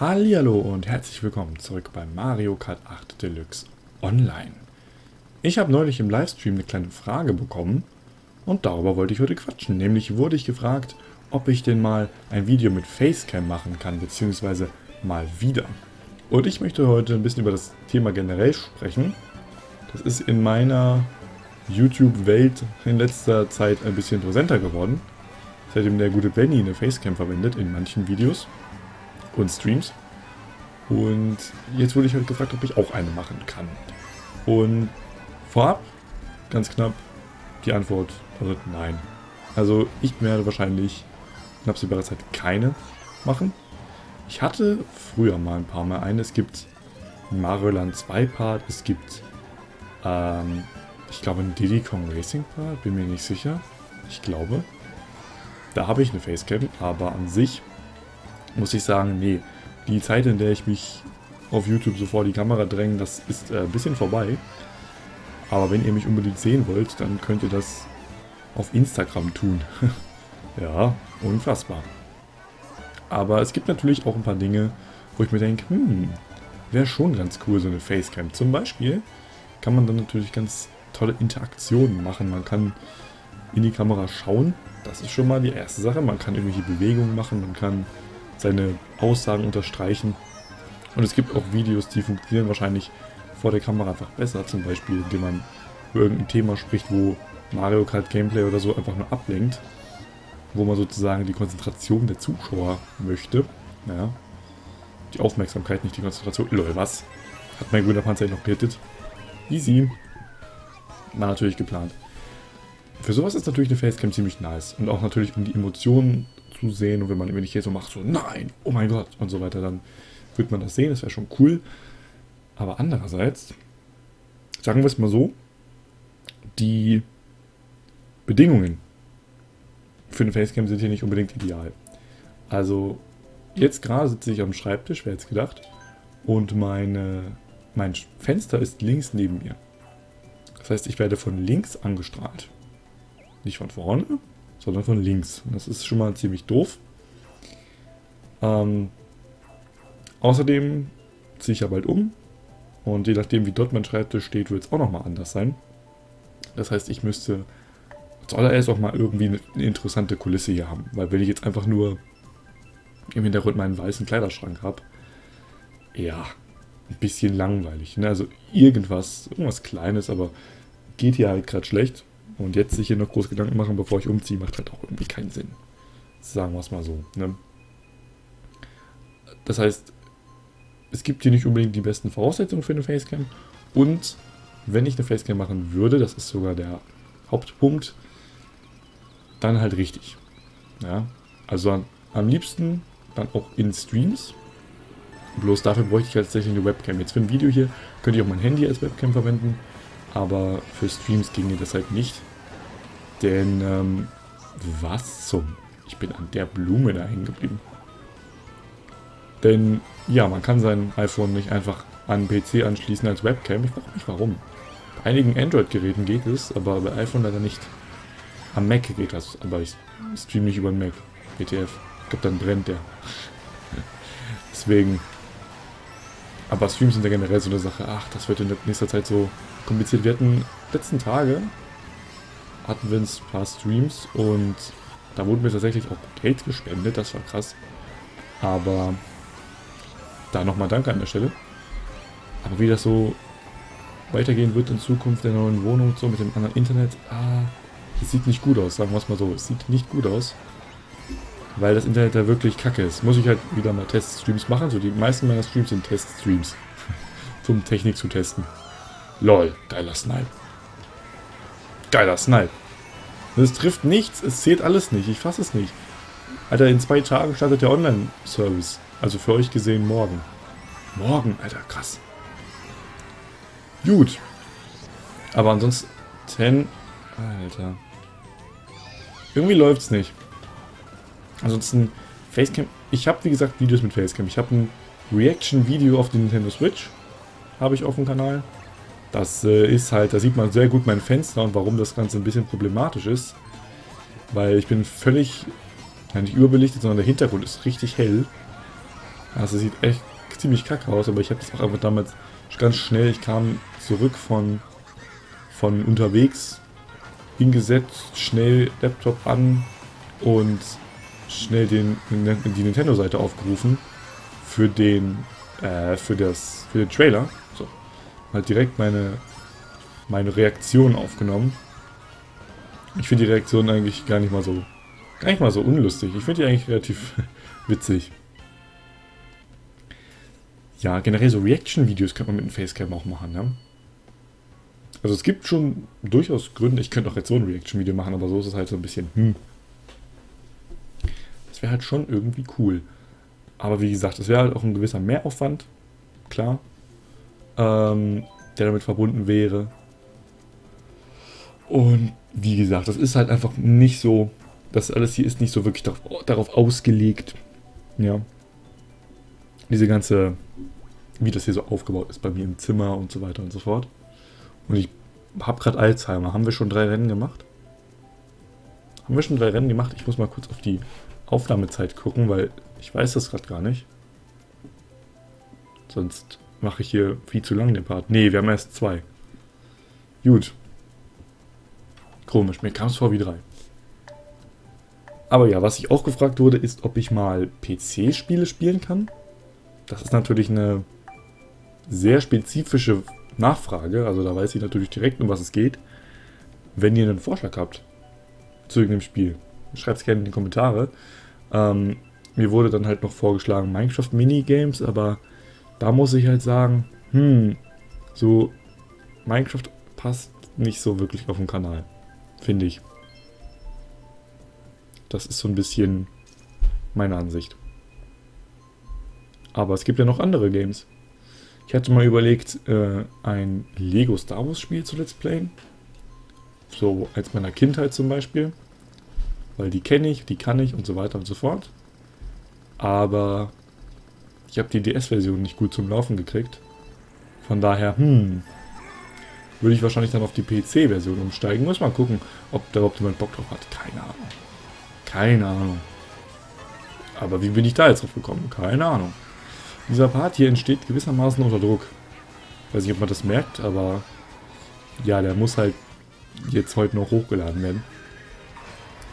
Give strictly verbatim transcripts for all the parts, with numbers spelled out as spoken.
Hallihallo und herzlich willkommen zurück bei Mario Kart acht Deluxe Online. Ich habe neulich im Livestream eine kleine Frage bekommen und darüber wollte ich heute quatschen. Nämlich wurde ich gefragt, ob ich denn mal ein Video mit Facecam machen kann, beziehungsweise mal wieder. Und ich möchte heute ein bisschen über das Thema generell sprechen. Das ist in meiner YouTube-Welt in letzter Zeit ein bisschen präsenter geworden. Seitdem der gute Benny eine Facecam verwendet in manchen Videos und Streams. Und jetzt wurde ich halt gefragt, ob ich auch eine machen kann. Und vorab, ganz knapp, die Antwort lautet nein. Also ich werde wahrscheinlich in absehbarer Zeit keine machen. Ich hatte früher mal ein paar Mal eine. Es gibt Mario Land zwei Part, es gibt, ähm, ich glaube, einen Diddy Kong Racing Part, bin mir nicht sicher. Ich glaube, da habe ich eine Facecam, aber an sich muss ich sagen, nee, die Zeit, in der ich mich auf YouTube so vor die Kamera dränge, das ist äh, ein bisschen vorbei. Aber wenn ihr mich unbedingt sehen wollt, dann könnt ihr das auf Instagram tun. Ja, unfassbar. Aber es gibt natürlich auch ein paar Dinge, wo ich mir denke, hm, wäre schon ganz cool, so eine Facecam. Zum Beispiel kann man dann natürlich ganz tolle Interaktionen machen. Man kann in die Kamera schauen, das ist schon mal die erste Sache. Man kann irgendwelche Bewegungen machen, man kann seine Aussagen unterstreichen. Und es gibt auch Videos, die funktionieren wahrscheinlich vor der Kamera einfach besser. Zum Beispiel, indem man über irgendein Thema spricht, wo Mario Kart Gameplay oder so einfach nur ablenkt. Wo man sozusagen die Konzentration der Zuschauer möchte. Ja. Die Aufmerksamkeit, nicht die Konzentration. Lol, was? Hat mein grüner Panzer noch gerettet? Easy. War natürlich geplant. Für sowas ist natürlich eine Facecam ziemlich nice. Und auch natürlich, um die Emotionen zu sehen. Und wenn man eben nicht hier so macht, so nein, oh mein Gott und so weiter, dann wird man das sehen. Das wäre schon cool. Aber andererseits, sagen wir es mal so, die Bedingungen für eine Facecam sind hier nicht unbedingt ideal. Also jetzt gerade sitze ich am Schreibtisch, wer hätte es gedacht, und meine, mein Fenster ist links neben mir. Das heißt, ich werde von links angestrahlt. Nicht von vorne, sondern von links. Und das ist schon mal ziemlich doof. Ähm, außerdem ziehe ich ja bald um. Und je nachdem, wie dort mein Schreibtisch steht, wird es auch nochmal anders sein. Das heißt, ich müsste zuallererst auch mal irgendwie eine interessante Kulisse hier haben. Weil wenn ich jetzt einfach nur im Hintergrund meinen weißen Kleiderschrank habe, ja, ein bisschen langweilig. Ne? Also irgendwas, irgendwas Kleines, aber geht hier halt gerade schlecht. Und jetzt sich hier noch groß Gedanken machen, bevor ich umziehe, macht halt auch irgendwie keinen Sinn. Sagen wir es mal so. Ne? Das heißt, es gibt hier nicht unbedingt die besten Voraussetzungen für eine Facecam. Und wenn ich eine Facecam machen würde, das ist sogar der Hauptpunkt, dann halt richtig. Ja? Also an, am liebsten dann auch in Streams. Bloß dafür bräuchte ich tatsächlich eine Webcam. Jetzt für ein Video hier könnte ich auch mein Handy als Webcam verwenden. Aber für Streams ginge das halt nicht. Denn, ähm, was zum... Ich bin an der Blume da hängen geblieben. Denn, ja, man kann sein iPhone nicht einfach an den P C anschließen als Webcam. Ich frage mich, warum. Bei einigen Android-Geräten geht es, aber bei iPhone leider nicht. Am Mac geht das, aber ich streame nicht über den Mac. W T F. Ich glaube, dann brennt der. Deswegen... Aber Streams sind ja generell so eine Sache, ach, das wird in nächster Zeit so kompliziert. Wir hatten letzten Tage, hatten wir ein paar Streams und da wurden mir tatsächlich auch Geld gespendet, das war krass. Aber da nochmal Danke an der Stelle. Aber wie das so weitergehen wird in Zukunft der neuen Wohnung, so mit dem anderen Internet, ah, es sieht nicht gut aus, sagen wir es mal so, es sieht nicht gut aus. Weil das Internet da wirklich kacke ist. Muss ich halt wieder mal Teststreams machen. So, die meisten meiner Streams sind Teststreams. Zum Technik zu testen. Lol, geiler Snipe. Geiler Snipe. Es trifft nichts, es zählt alles nicht. Ich fasse es nicht. Alter, in zwei Tagen startet der Online-Service. Also für euch gesehen morgen. Morgen, Alter, krass. Gut. Aber ansonsten... Alter. Irgendwie läuft's nicht. Ansonsten, Facecam, ich habe wie gesagt Videos mit Facecam. Ich habe ein Reaction-Video auf die Nintendo Switch, habe ich auf dem Kanal. Das äh, ist halt, da sieht man sehr gut mein Fenster und warum das Ganze ein bisschen problematisch ist. Weil ich bin völlig, ja, nicht überbelichtet, sondern der Hintergrund ist richtig hell. Also sieht echt ziemlich kacke aus, aber ich habe das auch einfach damals ganz schnell, ich kam zurück von, von unterwegs, hingesetzt, schnell Laptop an und schnell den, die Nintendo-Seite aufgerufen für den, äh, für das, für den Trailer. So, halt direkt meine, meine Reaktion aufgenommen. Ich finde die Reaktion eigentlich gar nicht mal so, gar nicht mal so unlustig. Ich finde die eigentlich relativ witzig. Ja, generell so Reaction-Videos könnte man mit einem Facecam auch machen, ne? Also es gibt schon durchaus Gründe, ich könnte auch jetzt so ein Reaction-Video machen, aber so ist es halt so ein bisschen, hm. Das wäre halt schon irgendwie cool. Aber wie gesagt, es wäre halt auch ein gewisser Mehraufwand, klar, ähm, der damit verbunden wäre. Und wie gesagt, das ist halt einfach nicht so, das alles hier ist nicht so wirklich darauf, darauf ausgelegt, ja. Diese ganze, wie das hier so aufgebaut ist bei mir im Zimmer und so weiter und so fort. Und ich habe gerade Alzheimer. Haben wir schon drei Rennen gemacht? Haben wir schon drei Rennen gemacht? Ich muss mal kurz auf die Aufnahmezeit gucken, weil ich weiß das gerade gar nicht. Sonst mache ich hier viel zu lang den Part. Nee, wir haben erst zwei. Gut. Komisch, mir kam es vor wie drei. Aber ja, was ich auch gefragt wurde, ist, ob ich mal P C-Spiele spielen kann. Das ist natürlich eine sehr spezifische Nachfrage, also da weiß ich natürlich direkt, um was es geht. Wenn ihr einen Vorschlag habt zu irgendeinem Spiel, schreibt es gerne in die Kommentare. Ähm, mir wurde dann halt noch vorgeschlagen Minecraft Minigames, aber da muss ich halt sagen, hm, so Minecraft passt nicht so wirklich auf den Kanal, finde ich. Das ist so ein bisschen meine Ansicht. Aber es gibt ja noch andere Games. Ich hatte mal überlegt, äh, ein Lego Star Wars Spiel zu Let's Playen. So als meiner Kindheit zum Beispiel. Weil die kenne ich, die kann ich und so weiter und so fort. Aber ich habe die D S-Version nicht gut zum Laufen gekriegt. Von daher, hm, würde ich wahrscheinlich dann auf die P C-Version umsteigen. Muss mal gucken, ob da überhaupt jemand Bock drauf hat. Keine Ahnung. Keine Ahnung. Aber wie bin ich da jetzt drauf gekommen? Keine Ahnung. Dieser Part hier entsteht gewissermaßen unter Druck. Weiß nicht, ob man das merkt, aber ja, der muss halt jetzt heute noch hochgeladen werden.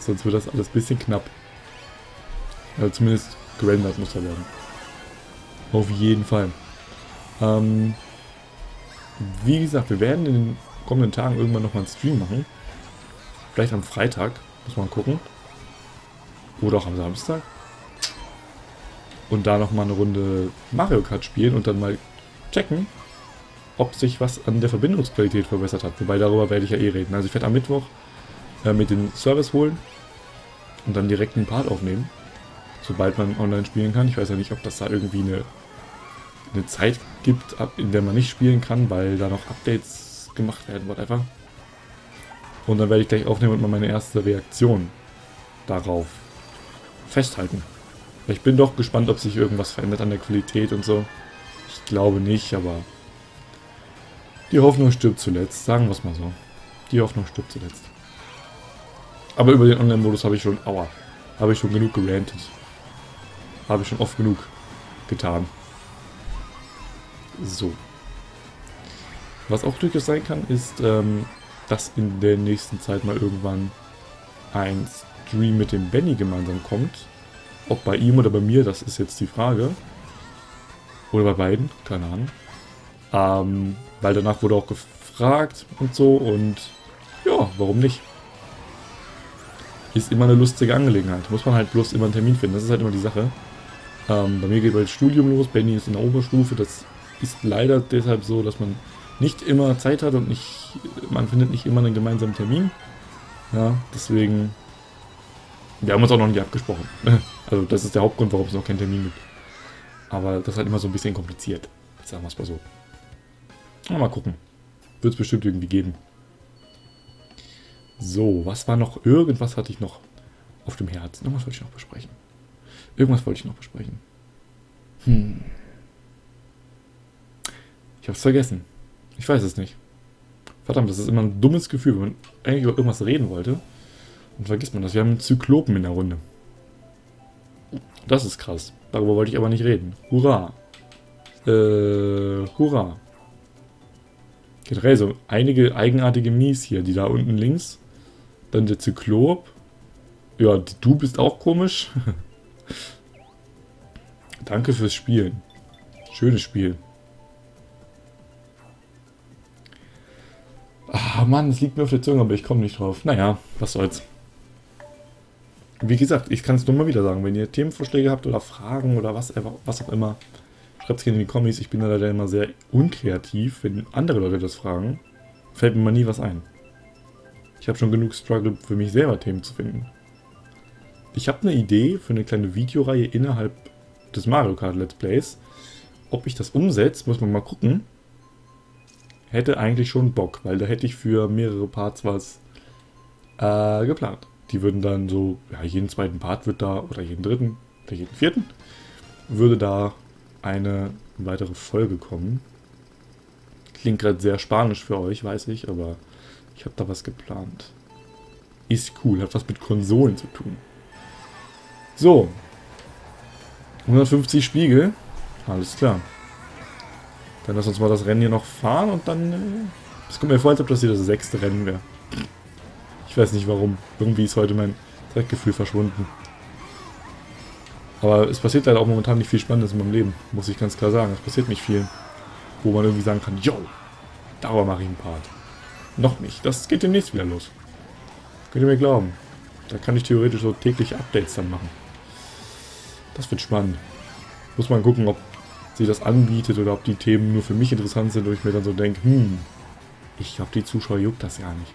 Sonst wird das alles ein bisschen knapp. Also zumindest gerendert muss er werden. Auf jeden Fall. Ähm, wie gesagt, wir werden in den kommenden Tagen irgendwann nochmal einen Stream machen. Vielleicht am Freitag, muss man gucken. Oder auch am Samstag. Und da nochmal eine Runde Mario Kart spielen und dann mal checken, ob sich was an der Verbindungsqualität verbessert hat. Wobei, darüber werde ich ja eh reden. Also ich werde am Mittwoch äh, mit dem Service holen und dann direkt einen Part aufnehmen, sobald man online spielen kann. Ich weiß ja nicht, ob das da irgendwie eine, eine Zeit gibt, ab, in der man nicht spielen kann, weil da noch Updates gemacht werden, whatever. Und dann werde ich gleich aufnehmen und mal meine erste Reaktion darauf festhalten. Ich bin doch gespannt, ob sich irgendwas verändert an der Qualität und so. Ich glaube nicht, aber die Hoffnung stirbt zuletzt. Sagen wir es mal so. Die Hoffnung stirbt zuletzt. Aber über den Online-Modus habe ich schon, aua, habe ich schon genug gerantet. Habe ich schon oft genug getan. So. Was auch durchaus sein kann, ist, ähm, dass in der nächsten Zeit mal irgendwann ein Stream mit dem Benny gemeinsam kommt. Ob bei ihm oder bei mir, das ist jetzt die Frage. Oder bei beiden, keine Ahnung. Ähm, weil danach wurde auch gefragt und so und ja, warum nicht? Ist immer eine lustige Angelegenheit. Muss man halt bloß immer einen Termin finden, das ist halt immer die Sache. Ähm, bei mir geht bald Studium los, Benny ist in der Oberstufe, das ist leider deshalb so, dass man nicht immer Zeit hat und nicht, man findet nicht immer einen gemeinsamen Termin. Ja, deswegen... Wir haben uns auch noch nicht abgesprochen. Also das ist der Hauptgrund, warum es noch keinen Termin gibt. Aber das ist halt immer so ein bisschen kompliziert. Sagen wir es mal so. Aber mal gucken. Wird es bestimmt irgendwie geben. So, was war noch? Irgendwas hatte ich noch auf dem Herzen. Irgendwas wollte ich noch besprechen. Irgendwas wollte ich noch besprechen. Hm. Ich habe es vergessen. Ich weiß es nicht. Verdammt, das ist immer ein dummes Gefühl, wenn man eigentlich über irgendwas reden wollte. Und vergisst man das, wir haben einen Zyklopen in der Runde. Das ist krass. Darüber wollte ich aber nicht reden. Hurra! Äh, hurra! Generell so einige eigenartige Mies hier, die da unten links. Dann der Zyklop. Ja, du bist auch komisch. Danke fürs Spielen. Schönes Spiel. Ah, Mann, es liegt mir auf der Zunge, aber ich komme nicht drauf. Naja, was soll's. Wie gesagt, ich kann es nur mal wieder sagen. Wenn ihr Themenvorschläge habt oder Fragen oder was, was auch immer, schreibt es gerne in die Kommis. Ich bin da leider immer sehr unkreativ. Wenn andere Leute das fragen, fällt mir mal nie was ein. Ich habe schon genug Struggle für mich selber, Themen zu finden. Ich habe eine Idee für eine kleine Videoreihe innerhalb des Mario Kart Let's Plays. Ob ich das umsetze, muss man mal gucken. Hätte eigentlich schon Bock, weil da hätte ich für mehrere Parts was äh, geplant. Die würden dann so, ja, jeden zweiten Part wird da, oder jeden dritten, oder jeden vierten, würde da eine weitere Folge kommen. Klingt gerade sehr spanisch für euch, weiß ich, aber ich habe da was geplant. Ist cool, hat was mit Konsolen zu tun. So. hundertfünfzig Spiegel. Alles klar. Dann lass uns mal das Rennen hier noch fahren und dann... Es kommt mir vor, als ob das hier das sechste Rennen wäre. Ich weiß nicht warum. Irgendwie ist heute mein Zeitgefühl verschwunden. Aber es passiert leider auch momentan nicht viel Spannendes in meinem Leben. Muss ich ganz klar sagen. Es passiert nicht viel. Wo man irgendwie sagen kann, yo, darüber mache ich einen Part. Noch nicht. Das geht demnächst wieder los. Könnt ihr mir glauben. Da kann ich theoretisch so tägliche Updates dann machen. Das wird spannend. Muss man gucken, ob sie das anbietet oder ob die Themen nur für mich interessant sind und ich mir dann so denke, hm, ich glaube, die Zuschauer juckt das ja nicht.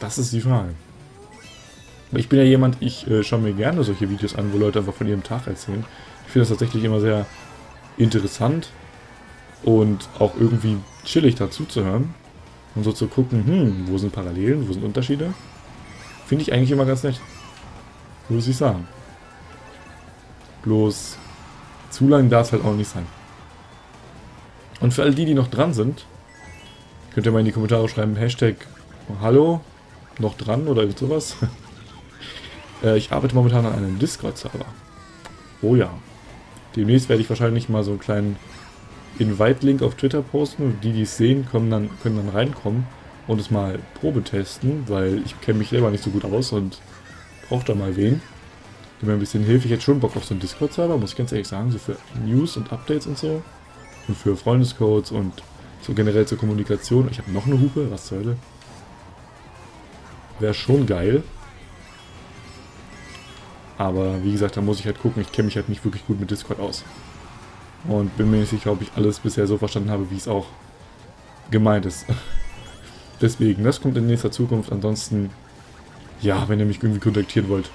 Das ist die Frage. Ich bin ja jemand, ich äh, schaue mir gerne solche Videos an, wo Leute einfach von ihrem Tag erzählen. Ich finde das tatsächlich immer sehr interessant und auch irgendwie chillig dazu zu hören und so zu gucken, hm, wo sind Parallelen, wo sind Unterschiede? Finde ich eigentlich immer ganz nett. Muss ich sagen. Bloß zu lang darf es halt auch nicht sein. Und für all die, die noch dran sind, könnt ihr mal in die Kommentare schreiben, Hashtag Hallo, noch dran oder sowas. äh, ich arbeite momentan an einem Discord-Server. Oh ja. Demnächst werde ich wahrscheinlich mal so einen kleinen Invite-Link auf Twitter posten und die, die es sehen, können dann, können dann reinkommen und es mal probetesten, weil ich kenne mich selber nicht so gut aus und brauche da mal wen. Immer ein bisschen Hilfe. Ich hätte schon Bock auf so einen Discord-Server, muss ich ganz ehrlich sagen, so für News und Updates und so. Und für Freundescodes und so generell zur Kommunikation. Ich habe noch eine Hupe, was zur Hölle. Wäre schon geil. Aber wie gesagt, da muss ich halt gucken, ich kenne mich halt nicht wirklich gut mit Discord aus. Und bin mir nicht sicher, ob ich alles bisher so verstanden habe, wie es auch gemeint ist. Deswegen, das kommt in nächster Zukunft. Ansonsten, ja, wenn ihr mich irgendwie kontaktieren wollt,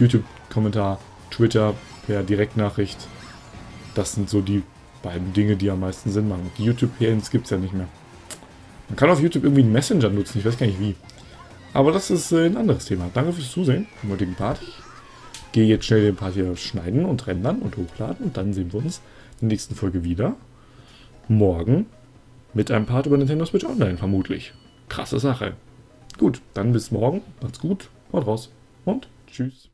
YouTube-Kommentar, Twitter per Direktnachricht. Das sind so die beiden Dinge, die am meisten Sinn machen. Die YouTube-P Ns gibt es ja nicht mehr. Man kann auf YouTube irgendwie einen Messenger nutzen, ich weiß gar nicht wie. Aber das ist ein anderes Thema. Danke fürs Zusehen im heutigen Part. Ich gehe jetzt schnell den Part hier schneiden und rendern und hochladen und dann sehen wir uns in der nächsten Folge wieder. Morgen mit einem Part über Nintendo Switch Online vermutlich. Krasse Sache. Gut, dann bis morgen. Macht's gut, haut raus und tschüss.